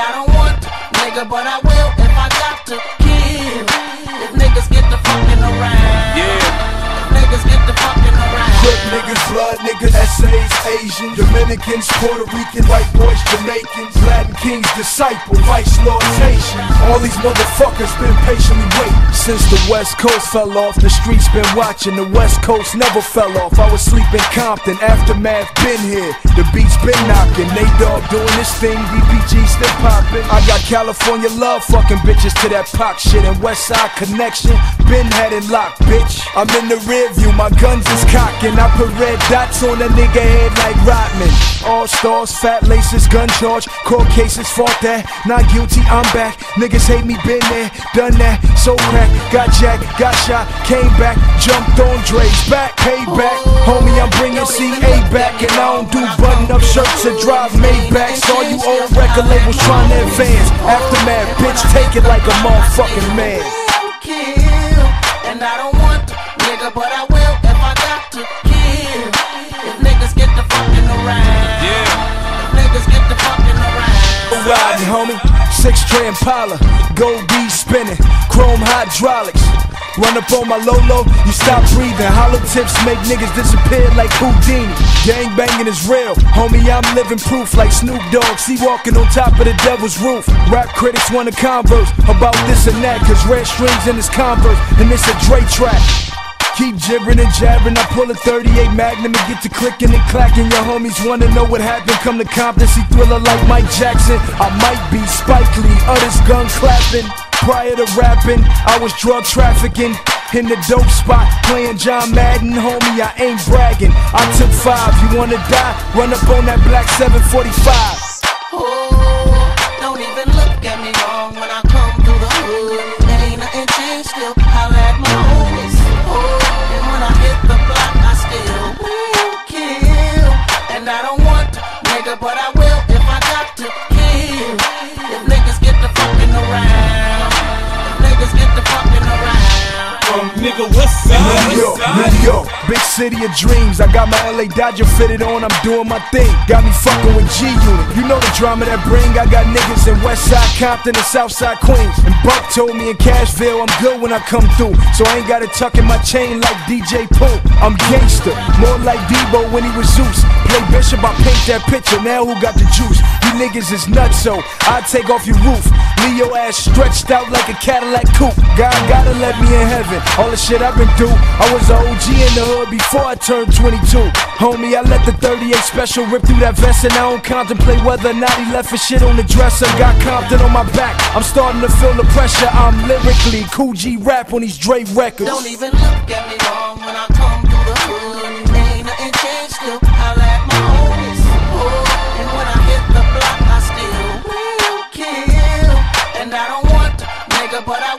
I don't want to, nigga, but I will if I got to kill. If niggas get the fucking around, yeah. If niggas get the fucking around. Good niggas, blood niggas, essays, Asian, Dominicans, Puerto Rican, white boys, Jamaicans, Latin Kings, disciple, vice lord, nation. All these motherfuckers been patiently waiting. Since the West Coast fell off, the streets been watching. The West Coast never fell off. I was sleeping Compton, Aftermath been here. The beats been knocking. Nate Dogg doing this thing, VBG still popping. I got California love, fucking bitches to that Pac shit. And West Side Connection been had it locked, bitch. I'm in the rear view, my guns is cocking. I put red dots on a nigga head like Rotman. All stars, fat laces, gun charge, court cases, fought that. Not guilty, I'm back. Niggas hate me, been there, done that. So crack, got jacked, got shot, came back, jumped on Dre's back, payback. Homie, I'm bringing CA back, and I don't do button-up shirts and drive Maybachs. All you old record labels trying to advance. Aftermath, bitch, take it like a motherfucking man. Kill, and I don't want to, nigga, but I will if I got to kill. If niggas get the fucking around, yeah. If niggas get the fucking around. Riding, homie, 6-tray Impala, gold D spinning, chrome hydraulics. Run up on my Lolo, you stop breathing. Hollow tips make niggas disappear like Houdini. Gang banging is real, homie, I'm living proof like Snoop Dogg. See walking on top of the devil's roof. Rap critics wanna converse about this and that, cause red strings in his Converse, and it's a Dre track. Keep gibbering and jabbering, I pull a 38 Magnum and get to clicking and clacking. Your homies wanna know what happened, come to Compton, see Thriller like Mike Jackson. I might be Spike Lee, others gun clapping. Prior to rapping, I was drug trafficking. In the dope spot, playing John Madden, homie, I ain't bragging. I took 5, you wanna die? Run up on that black 745. Ooh, don't even look at me wrong when I come through the hood. There ain't nothing changed, still holler at my homies. Ooh, and when I hit the block, I still will kill. And I don't want to, nigga, but I will if I got to kill. If niggas get the fucking around, if niggas get the fucking around. Nigga, what's up? New York, big city of dreams. I got my LA Dodger fitted on, I'm doing my thing. Got me fucking with G Unit. You know the drama that bring. I got niggas in Westside Compton and Southside Queens. And Buck told me in Cashville I'm good when I come through. So I ain't gotta tuck in my chain like DJ Pooh. I'm gangster, more like Debo when he was Zeus. Play Bishop, I paint that picture. Now who got the juice? You niggas is nuts, so I take off your roof. Leo ass stretched out like a Cadillac coupe. God gotta let me in heaven. All the shit I've been through, I was an OG in the hood before I turned 22. Homie, I let the 38 special rip through that vest, and I don't contemplate whether or not he left his shit on the dresser. Got Compton on my back, I'm starting to feel the pressure. I'm lyrically Cool G rap on these Dre records. Don't even look at me wrong when I come through the hood. There ain't nothing changed, still holler at my homies. Ooh, and when I hit the block, I still will kill. And I don't want to, nigga, but I